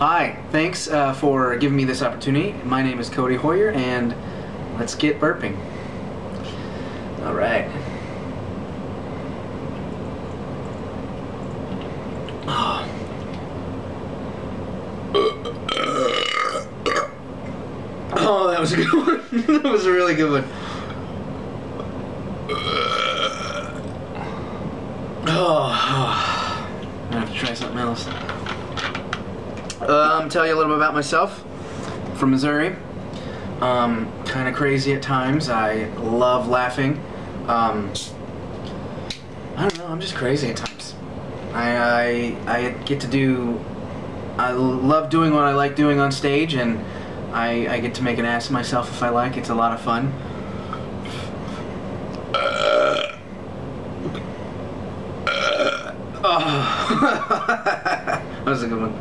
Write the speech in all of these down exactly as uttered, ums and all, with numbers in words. Hi, thanks uh, for giving me this opportunity. My name is Cody Heuer, and let's get burping. All right. Oh, that was a good one. That was a really good one. Oh, I'm gonna have to try something else. Um, tell you a little bit about myself. From Missouri. Um, kind of crazy at times. I love laughing. Um, I don't know. I'm just crazy at times. I, I I get to do. I love doing what I like doing on stage, and I I get to make an ass of myself if I like. It's a lot of fun. Oh. That was a good one.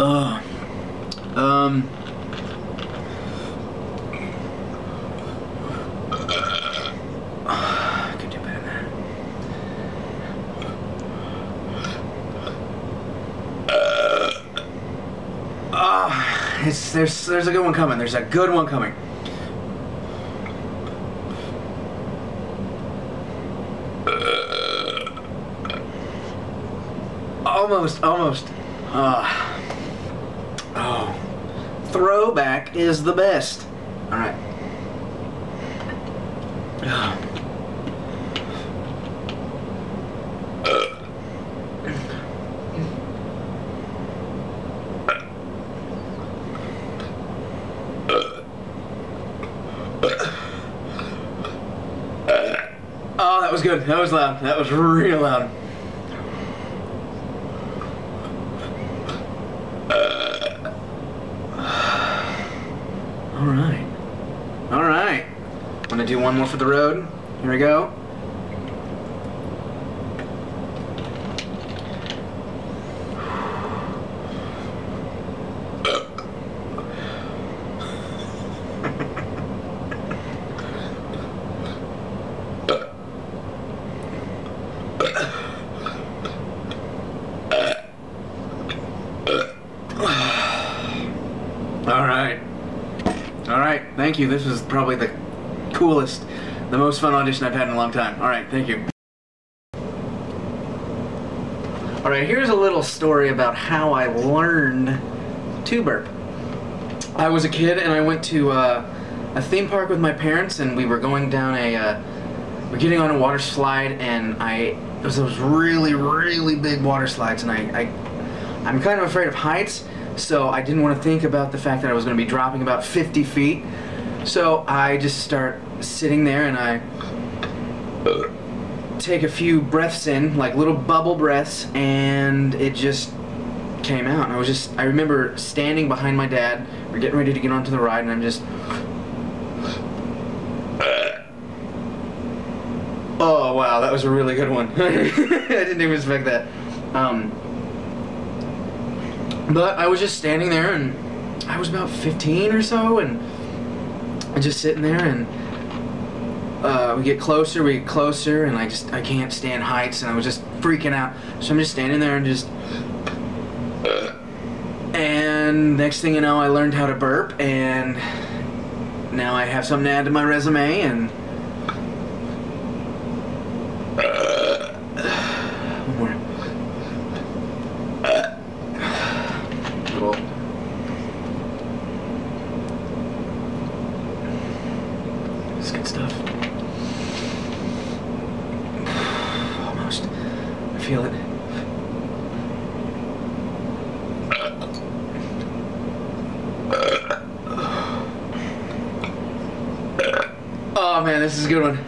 Oh. Um. Oh, I could do better than that. Oh, it's, there's, there's a good one coming. There's a good one coming. Almost, almost. Uh, oh, throwback is the best. All right. Uh. Oh, that was good. That was loud. That was real loud. Alright. Alright. I'm gonna do one more for the road. Here we go. Alright. Alright, thank you. This was probably the coolest, the most fun audition I've had in a long time. Alright, thank you. Alright, here's a little story about how I learned to burp. I was a kid and I went to uh, a theme park with my parents, and we were going down a, uh, we're getting on a water slide, and I, it was those really, really big water slides, and I, I I'm kind of afraid of heights, so I didn't want to think about the fact that I was going to be dropping about fifty feet. So I just start sitting there, and I take a few breaths in, like little bubble breaths, and it just came out. And I was just, I remember standing behind my dad, we're getting ready to get onto the ride, and I'm just, oh wow, that was a really good one. I didn't even expect that. Um, But I was just standing there, and I was about fifteen or so, and I'm just sitting there, and uh, we get closer, we get closer, and I just, I can't stand heights, and I was just freaking out. So I'm just standing there and just, and next thing you know, I learned how to burp, and now I have something to add to my resume, and it's good stuff. Almost. I feel it. Oh man, this is a good one.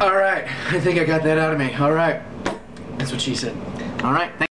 Alright, I think I got that out of me. Alright. That's what she said. Alright, thank